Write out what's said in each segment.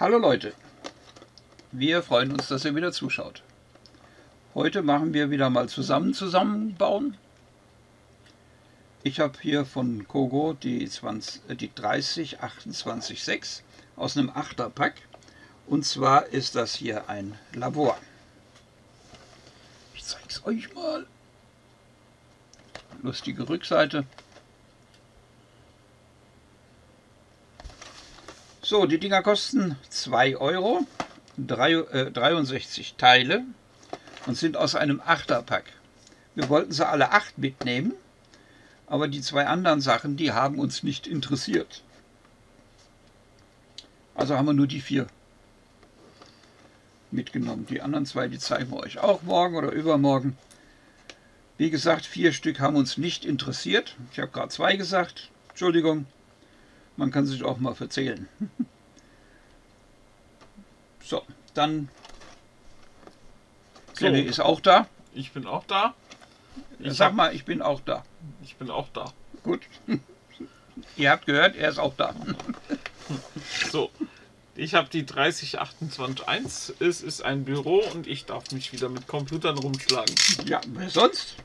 Hallo Leute, wir freuen uns, dass ihr wieder zuschaut. Heute machen wir wieder mal zusammenbauen. Ich habe hier von Cogo die 30286 aus einem 8er Pack. Und zwar ist das hier ein Labor. Ich zeige es euch mal. Lustige Rückseite. So, die Dinger kosten 2 Euro, 63 Teile und sind aus einem 8er Pack. Wir wollten sie alle 8 mitnehmen, aber die zwei anderen Sachen, die haben uns nicht interessiert. Also haben wir nur die 4 mitgenommen. Die anderen zwei, die zeigen wir euch auch morgen oder übermorgen. Wie gesagt, 4 Stück haben uns nicht interessiert. Ich habe gerade 2 gesagt, Entschuldigung. Man kann sich auch mal verzählen. So, dann... Kelly ist auch da. Ich bin auch da. Ich bin auch da. Ich bin auch da. Gut. Ihr habt gehört, er ist auch da. So, ich habe die 30281. Es ist ein Büro und ich darf mich wieder mit Computern rumschlagen. Ja, wer sonst?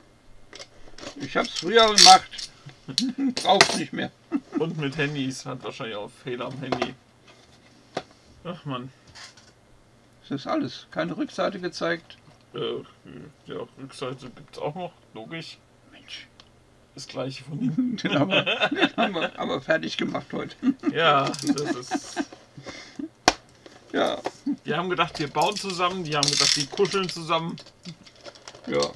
Ich habe es früher gemacht. Braucht nicht mehr. Und mit Handys, hat wahrscheinlich auch Fehler am Handy. Ach man. Das ist alles. Keine Rückseite gezeigt. Ja, Rückseite gibt es auch noch, logisch. Mensch. Das gleiche von hinten. Den haben wir aber fertig gemacht heute. Ja, das ist... Ja. Die haben gedacht, wir bauen zusammen, die haben gedacht, wir kuscheln zusammen. Ja.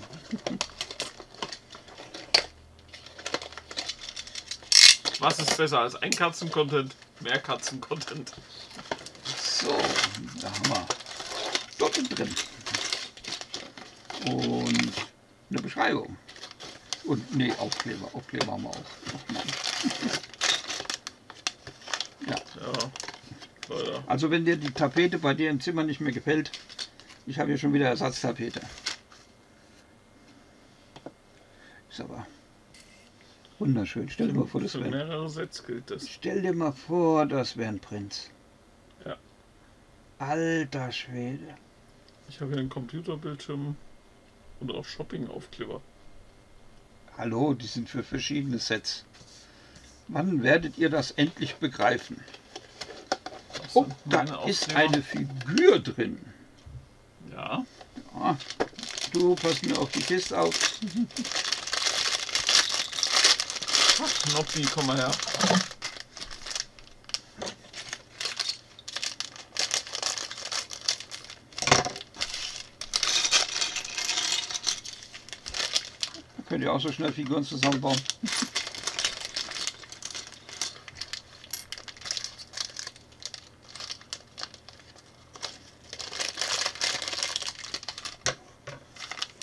Was ist besser als ein Katzen-Content? Mehr Katzen-Content. So, da haben wir Doppel drin. Und eine Beschreibung. Und nee, Aufkleber. Aufkleber haben wir auch. Ja. Ja, leider. Also wenn dir die Tapete bei dir im Zimmer nicht mehr gefällt, ich habe hier schon wieder Ersatztapete. Ist aber... wunderschön. Stell dir mal vor, das wäre mehrere Sets gilt das. Stell dir mal vor, das wäre ein Prinz. Ja. Alter Schwede. Ich habe hier einen Computerbildschirm und auch Shopping-Aufkleber. Hallo, die sind für verschiedene Sets. Wann werdet ihr das endlich begreifen? Oh, da ist eine Figur drin. Ja. Ja. Du passt mir auf die Kiste auf. Noppi, komm mal her. Könnt ihr auch so schnell Figuren zusammenbauen.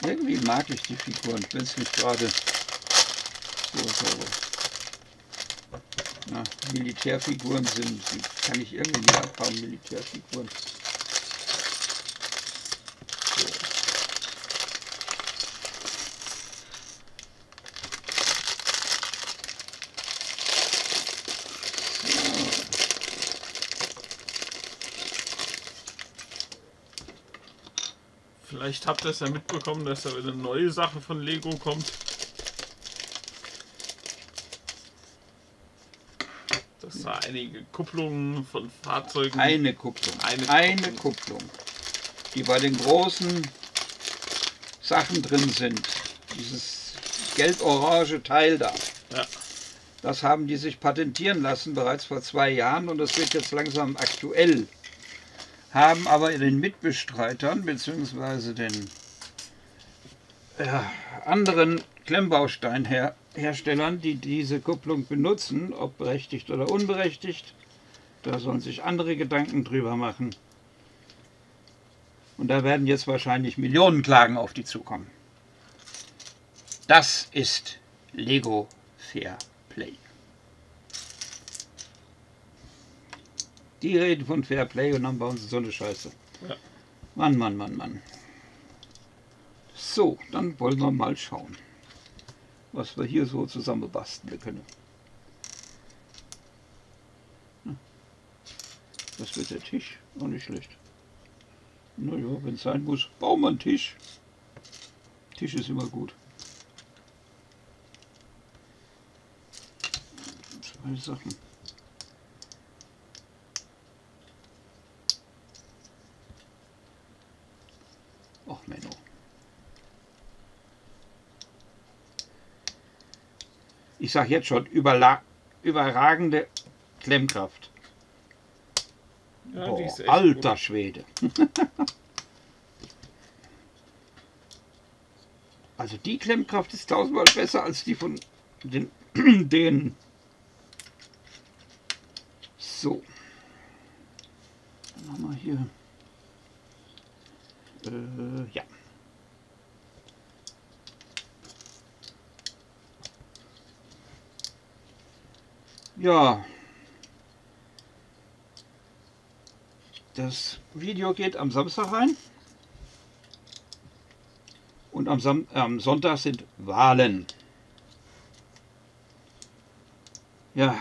Irgendwie mag ich die Figuren, wenn es nicht gerade so. Na, Militärfiguren sind, kann ich irgendwie nicht abhaben, Militärfiguren. So. Vielleicht habt ihr es ja mitbekommen, dass da wieder eine neue Sache von Lego kommt. Das sah einige Kupplungen von Fahrzeugen. Eine Kupplung. Die bei den großen Sachen drin sind. Dieses gelb-orange Teil da. Ja. Das haben die sich patentieren lassen bereits vor 2 Jahren und das wird jetzt langsam aktuell. Haben aber den Mitbestreitern bzw. den anderen Klemmbaustein-Herstellern, die diese Kupplung benutzen, ob berechtigt oder unberechtigt. Da sollen sich andere Gedanken drüber machen. Und da werden jetzt wahrscheinlich Millionenklagen auf die zukommen. Das ist Lego Fair Play. Die reden von Fair Play und dann bauen sie so eine Scheiße. Ja. Mann, Mann, Mann, Mann. So, dann wollen wir mal schauen, was wir hier so zusammen basteln können. Das wird der Tisch auch nicht schlecht. Naja, wenn es sein muss, bauen wir einen Tisch. Tisch ist immer gut. Zwei Sachen. Ach Menno. Ich sag jetzt schon, überragende Klemmkraft. Ja, boah, alter gut. Schwede. Also die Klemmkraft ist tausendmal besser als die von den... So. Dann haben wir hier... ja. Ja. Das Video geht am Samstag rein und am Sonntag sind Wahlen. Ja,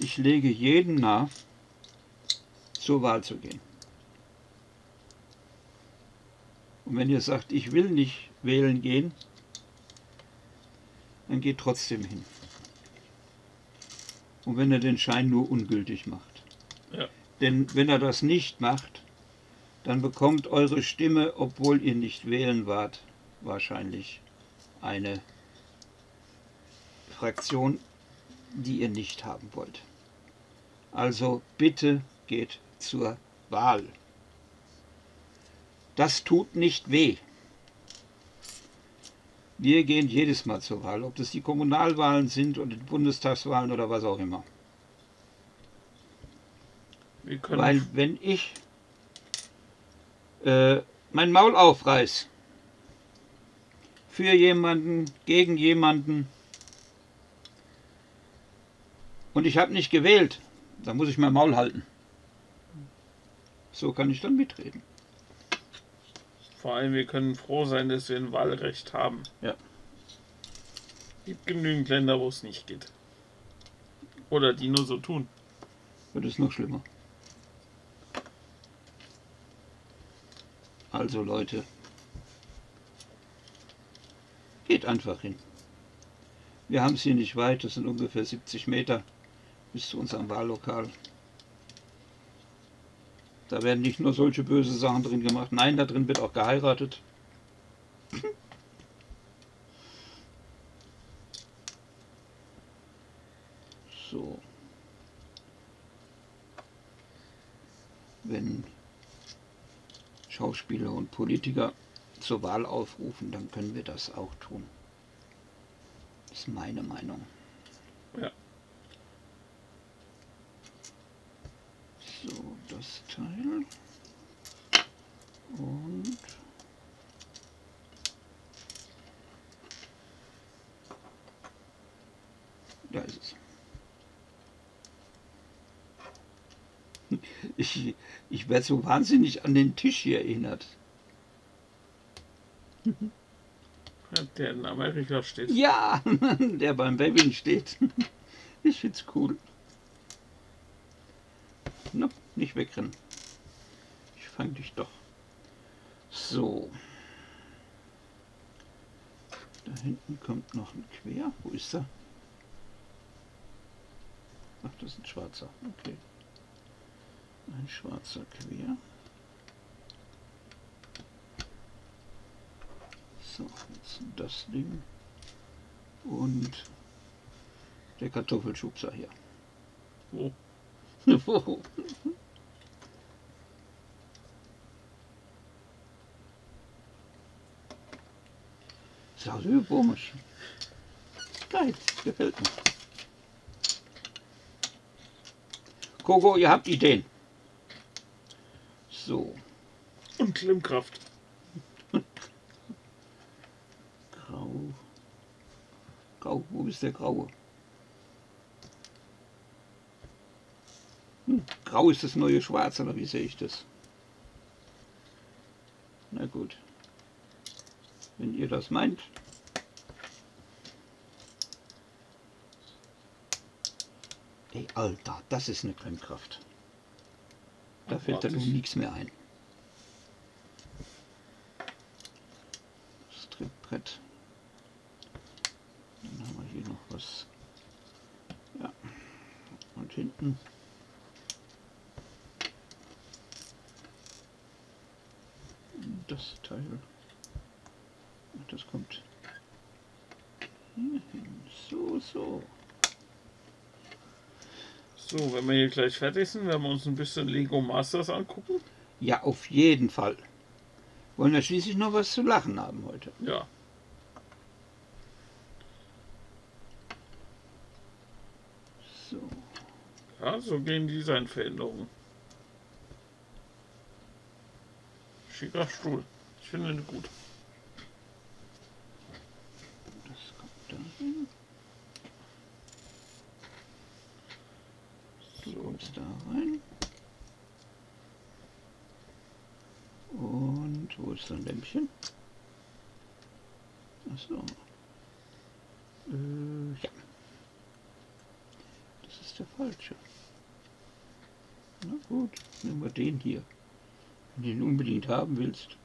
ich lege jedem nahe, zur Wahl zu gehen. Und wenn ihr sagt, ich will nicht wählen gehen, dann geht trotzdem hin. Und wenn er den Schein nur ungültig macht. Ja. Denn wenn er das nicht macht, dann bekommt eure Stimme, obwohl ihr nicht wählen wart, wahrscheinlich eine Fraktion, die ihr nicht haben wollt. Also bitte geht zur Wahl. Das tut nicht weh. Wir gehen jedes Mal zur Wahl, ob das die Kommunalwahlen sind oder die Bundestagswahlen oder was auch immer. Weil wenn ich mein Maul aufreiß für jemanden, gegen jemanden und ich habe nicht gewählt, dann muss ich mein Maul halten. So kann ich dann mitreden. Vor allem, wir können froh sein, dass wir ein Wahlrecht haben. Ja. Es gibt genügend Länder, wo es nicht geht. Oder die nur so tun. Wird es noch schlimmer. Also Leute, geht einfach hin. Wir haben es hier nicht weit, das sind ungefähr 70 Meter bis zu unserem Wahllokal. Da werden nicht nur solche böse Sachen drin gemacht. Nein, da drin wird auch geheiratet. So. Wenn Schauspieler und Politiker zur Wahl aufrufen, dann können wir das auch tun. Das ist meine Meinung. Ja. So, das Teil und da ist es. Ich werde so wahnsinnig an den Tisch hier erinnert. Der in Amerika steht. Ja, der beim Baby steht. Ich find's cool. No, nicht wegrennen. Ich fange dich doch. So. Da hinten kommt noch ein Quer. Wo ist er? Ach, das ist ein schwarzer. Okay. Ein schwarzer Quer. So, jetzt das Ding. Und der Kartoffelschubser hier. Oh. Das ist komisch. Geil, gefällt mir. Cogo, ihr habt Ideen. So. Und Klemmkraft. Grau. Grau, wo ist der Graue? Grau ist das neue Schwarz, oder wie sehe ich das? Na gut. Wenn ihr das meint. Ey, Alter, das ist eine Klemmkraft. Da fällt dann nichts mehr ein. Das Trittbrett. Dann haben wir hier noch was. Ja. Und hinten. Das Teil. Und das kommt hier hin. So, so. So, wenn wir hier gleich fertig sind, werden wir uns ein bisschen Lego Masters angucken. Ja, auf jeden Fall. Wollen wir schließlich noch was zu lachen haben heute. Ja. So. Ja, so gehen Designveränderungen. Schicker Stuhl. Ich finde ihn gut. Das kommt da hin. Kommst da rein und wo ist dein Lämpchen? Achso. Ja. Das ist der falsche. Na gut, nehmen wir den hier, wenn du ihn unbedingt haben willst.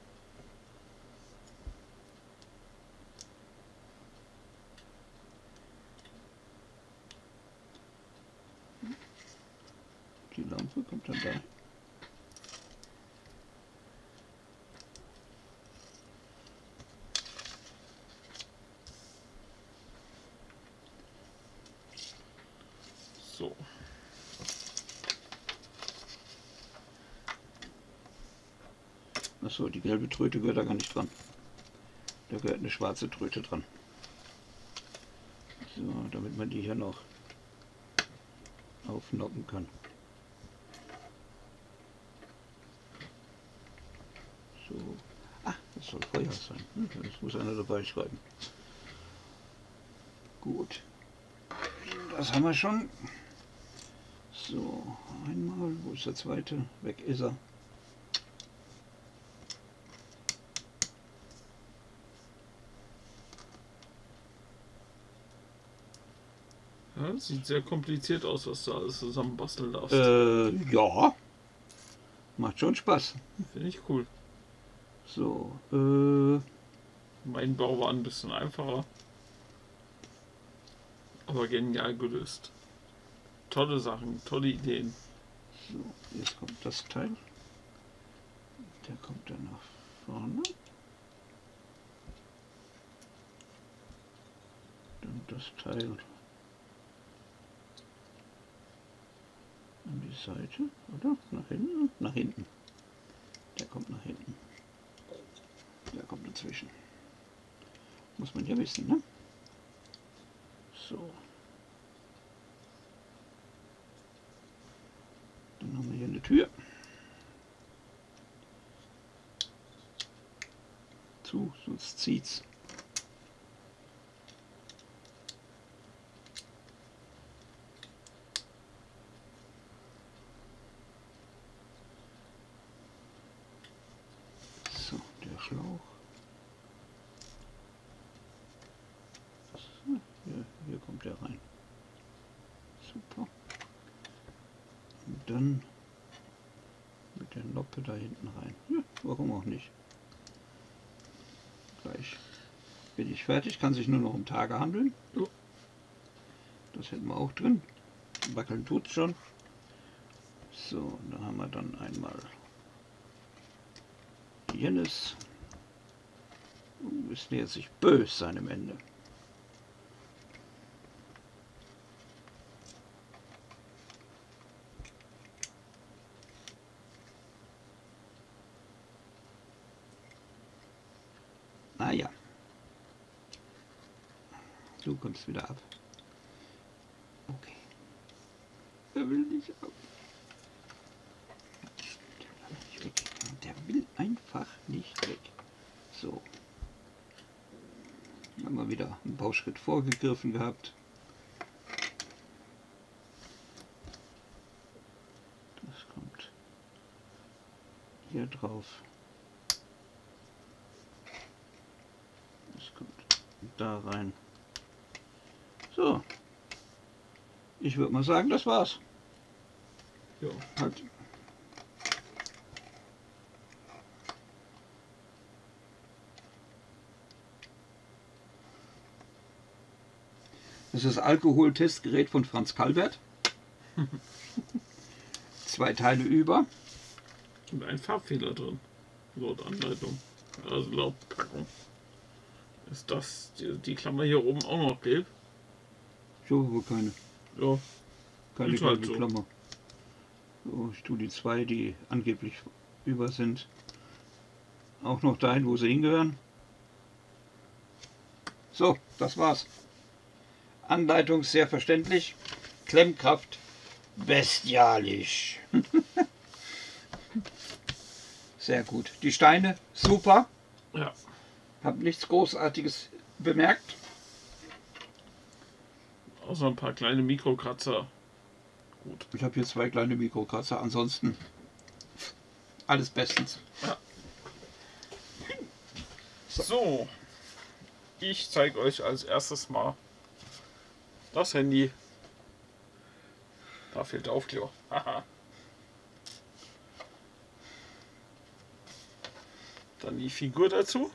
Die Lampe kommt dann da. So. Achso, die gelbe Tröte gehört da gar nicht dran. Da gehört eine schwarze Tröte dran. So, damit man die hier noch aufnocken kann. Ah, das soll Feuer sein. Das muss einer dabei schreiben. Gut. Das haben wir schon. So, einmal. Wo ist der zweite? Weg ist er. Ja, sieht sehr kompliziert aus, was du alles zusammen basteln darfst. Ja. Macht schon Spaß. Finde ich cool. So, mein Bau war ein bisschen einfacher, aber genial gelöst. Tolle Sachen, tolle Ideen. So, jetzt kommt das Teil. Der kommt dann nach vorne. Dann das Teil an die Seite, oder? Nach hinten? Nach hinten. Der kommt nach hinten. Da kommt dazwischen. Muss man ja wissen, ne? So. Dann haben wir hier eine Tür. Zu, sonst zieht's. Schlauch. So, hier kommt der rein. Super. Und dann mit der Noppe da hinten rein. Ja, warum auch nicht? Gleich bin ich fertig. Kann sich nur noch um Tage handeln. So. Das hätten wir auch drin. Wackeln tut es schon. So, da haben wir dann einmal jenes. Wir müssen jetzt nicht böse sein am Ende. Naja. Du kommst wieder ab. Okay. Er will nicht ab. Der will einfach nicht weg. So. Haben wir wieder einen Bauschritt vorgegriffen gehabt. Das kommt hier drauf. Das kommt da rein. So. Ich würde mal sagen, das war's. Ja. Halt. Das ist das Alkoholtestgerät von Franz Kallbert. 2 Teile über. Und ein Farbfehler drin. Laut Anleitung. Also laut Packung. Ist das die Klammer hier oben auch noch gelb? So, wohl keine. Ja. Keine gelbe so. Klammer. So, ich tue die 2, die angeblich über sind, auch noch dahin, wo sie hingehören. So, das war's. Anleitung sehr verständlich. Klemmkraft bestialisch. Sehr gut. Die Steine super. Ja. Hab nichts Großartiges bemerkt. Außer ein paar kleine Mikrokratzer. Gut. Ich habe hier 2 kleine Mikrokratzer. Ansonsten alles bestens. Ja. So. Ich zeige euch als erstes mal das Handy. Da fehlt der Aufkleber. Haha. Dann die Figur dazu.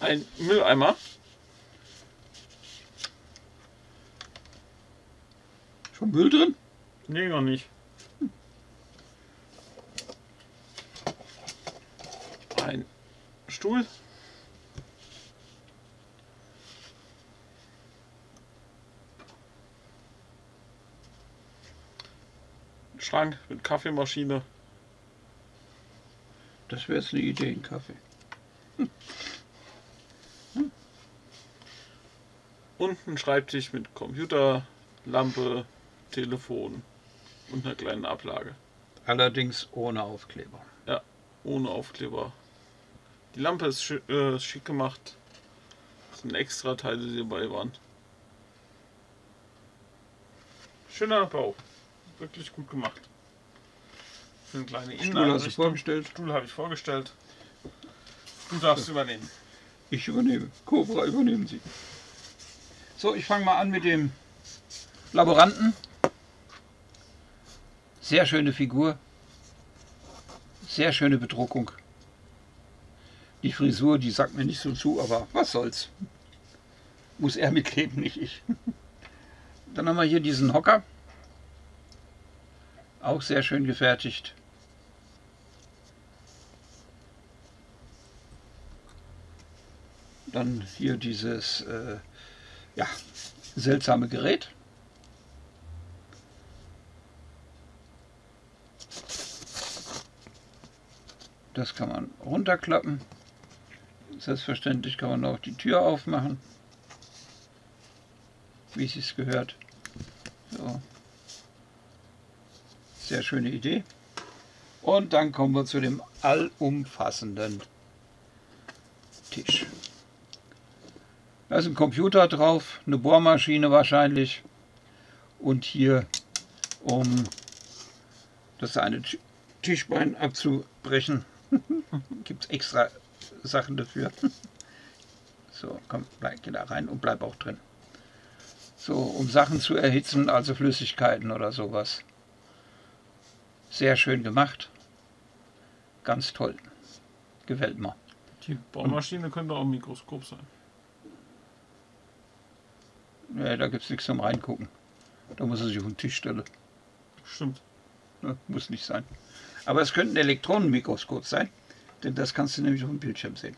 Ein Mülleimer. Schon Müll drin? Nee, noch nicht. Ein Stuhl. Ein Schrank mit Kaffeemaschine. Das wäre jetzt eine Idee, ein Kaffee. Und ein Schreibtisch mit Computer, Lampe, Telefon und einer kleinen Ablage. Allerdings ohne Aufkleber. Ja, ohne Aufkleber. Die Lampe ist schick gemacht. Das sind extra Teile, die dabei waren. Schöner Bau. Wirklich gut gemacht. Für eine kleine Inneneinrichtung. Stuhl hast du vorgestellt. Stuhl habe ich vorgestellt. Du darfst übernehmen. Ich übernehme. Cobra, übernehmen Sie. So, ich fange mal an mit dem Laboranten. Sehr schöne Figur. Sehr schöne Bedruckung. Die Frisur, die sagt mir nicht so zu, aber was soll's. Muss er mitleben, nicht ich. Dann haben wir hier diesen Hocker. Auch sehr schön gefertigt. Dann hier dieses... ja, seltsame Gerät. Das kann man runterklappen. Selbstverständlich kann man auch die Tür aufmachen, wie es sich gehört. So. Sehr schöne Idee. Und dann kommen wir zu dem allumfassenden Tisch. Da ist ein Computer drauf, eine Bohrmaschine wahrscheinlich und hier, um das eine Tischbein abzubrechen, gibt es extra Sachen dafür. So, komm, geh da rein und bleib auch drin. So, um Sachen zu erhitzen, also Flüssigkeiten oder sowas. Sehr schön gemacht, ganz toll, gefällt mir. Die Bohrmaschine könnte auch ein Mikroskop sein. Ja, da gibt es nichts zum Reingucken. Da muss er sich auf den Tisch stellen. Stimmt. Ja, muss nicht sein. Aber es könnte ein Elektronenmikroskop sein, denn das kannst du nämlich auf dem Bildschirm sehen.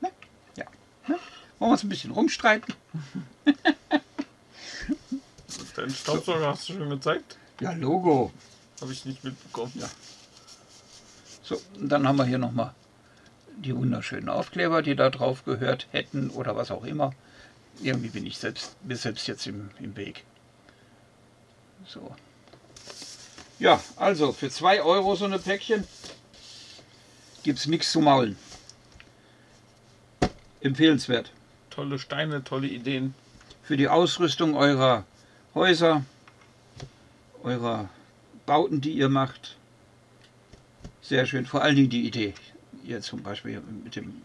Ne? Ja. Ne? Wollen wir uns ein bisschen rumstreiten? Deinen Staubsauger so. Hast du schon gezeigt? Ja, Logo. Habe ich nicht mitbekommen. Ja. So, und dann haben wir hier nochmal die wunderschönen Aufkleber, die da drauf gehört hätten oder was auch immer. Irgendwie bin ich mir selbst jetzt im Weg. So. Ja, also für 2 € so eine Päckchen gibt es nichts zu maulen. Empfehlenswert. Tolle Steine, tolle Ideen. Für die Ausrüstung eurer Häuser, eurer Bauten, die ihr macht. Sehr schön. Vor allen Dingen die Idee. Ihr zum Beispiel mit dem...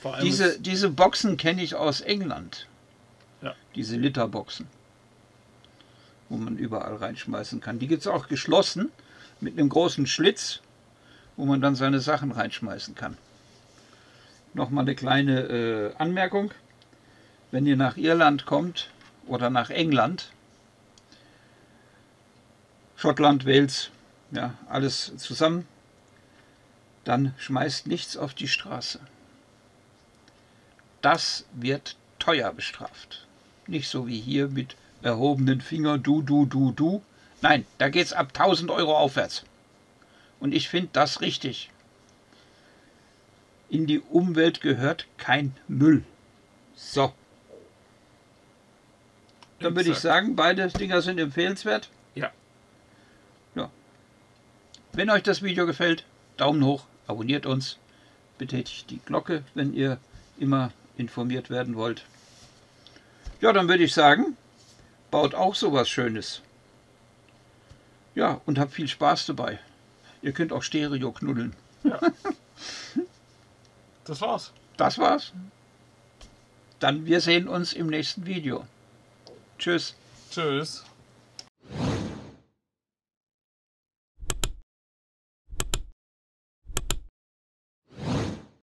Vor allem diese Boxen kenne ich aus England. Ja. Diese Literboxen, wo man überall reinschmeißen kann. Die gibt es auch geschlossen mit einem großen Schlitz, wo man dann seine Sachen reinschmeißen kann. Nochmal eine kleine Anmerkung. Wenn ihr nach Irland kommt oder nach England, Schottland, Wales, ja, alles zusammen, dann schmeißt nichts auf die Straße. Das wird teuer bestraft. Nicht so wie hier mit erhobenen Finger, du. Nein, da geht es ab 1000 Euro aufwärts. Und ich finde das richtig. In die Umwelt gehört kein Müll. So. Dann würde ich sagen, beide Dinger sind empfehlenswert. Ja. Wenn euch das Video gefällt, Daumen hoch, abonniert uns, betätigt die Glocke, wenn ihr immer informiert werden wollt. Ja, dann würde ich sagen, baut auch sowas Schönes. Ja, und habt viel Spaß dabei. Ihr könnt auch Stereo knuddeln. Ja. Das war's. Das war's. Dann wir sehen uns im nächsten Video. Tschüss. Tschüss.